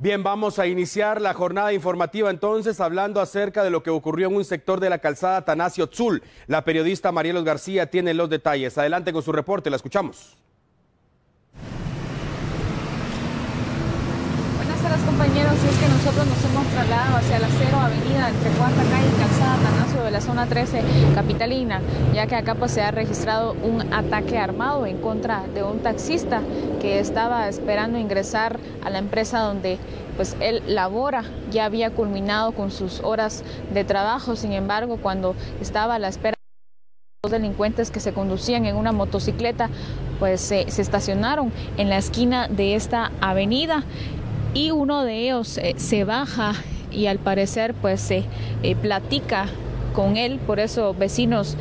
Bien, vamos a iniciar la jornada informativa entonces hablando acerca de lo que ocurrió en un sector de la calzada Atanasio Tzul. La periodista Marielos García tiene los detalles. Adelante con su reporte, la escuchamos. Buenas tardes, compañeros. Y es que nosotros nos hemos trasladado hacia la 0 avenida entre Cuarta Calle y Calzada Atanasio de la zona 13 capitalina, ya que acá pues se ha registrado un ataque armado en contra de un taxista que estaba esperando ingresar a la empresa donde pues él labora. Ya había culminado con sus horas de trabajo, sin embargo, cuando estaba a la espera, dos delincuentes que se conducían en una motocicleta pues se estacionaron en la esquina de esta avenida y uno de ellos se baja y al parecer pues platica con él, por eso vecinos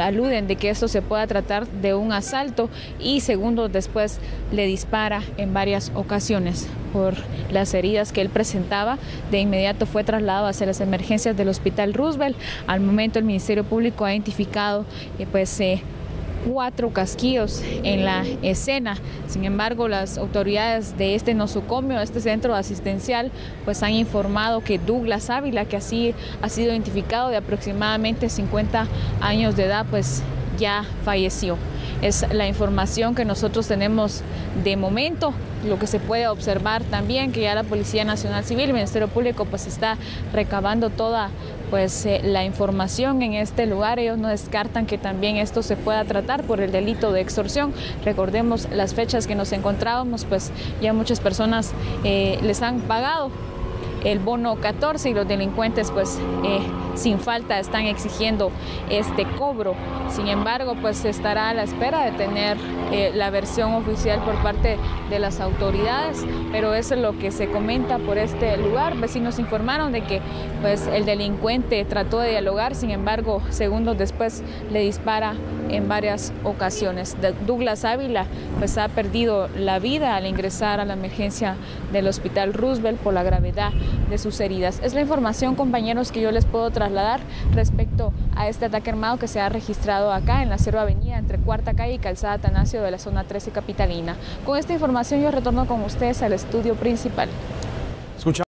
aluden de que esto se pueda tratar de un asalto y segundos después le dispara en varias ocasiones. Por las heridas que él presentaba, de inmediato fue trasladado hacia las emergencias del Hospital Roosevelt. Al momento el Ministerio Público ha identificado cuatro casquillos en la escena. Sin embargo, las autoridades de este nosocomio, de este centro asistencial, pues han informado que Douglas Ávila, que así ha sido identificado, de aproximadamente 50 años de edad, pues ya falleció. Es la información que nosotros tenemos de momento. Lo que se puede observar también que ya la Policía Nacional Civil, el Ministerio Público, pues está recabando toda la información en este lugar. Ellos no descartan que también esto se pueda tratar por el delito de extorsión. Recordemos las fechas que nos encontrábamos, pues ya muchas personas les han pagado el bono 14 y los delincuentes pues sin falta están exigiendo este cobro. Sin embargo, pues se estará a la espera de tener la versión oficial por parte de las autoridades, pero eso es lo que se comenta por este lugar. Vecinos informaron de que pues el delincuente trató de dialogar, sin embargo, segundos después le dispara en varias ocasiones. Douglas Ávila pues ha perdido la vida al ingresar a la emergencia del Hospital Roosevelt por la gravedad de sus heridas. Es la información, compañeros, que yo les puedo trasladar respecto a este ataque armado que se ha registrado acá en la 0 avenida entre Cuarta Calle y Calzada Atanasio de la zona 13 capitalina. Con esta información yo retorno con ustedes al estudio principal.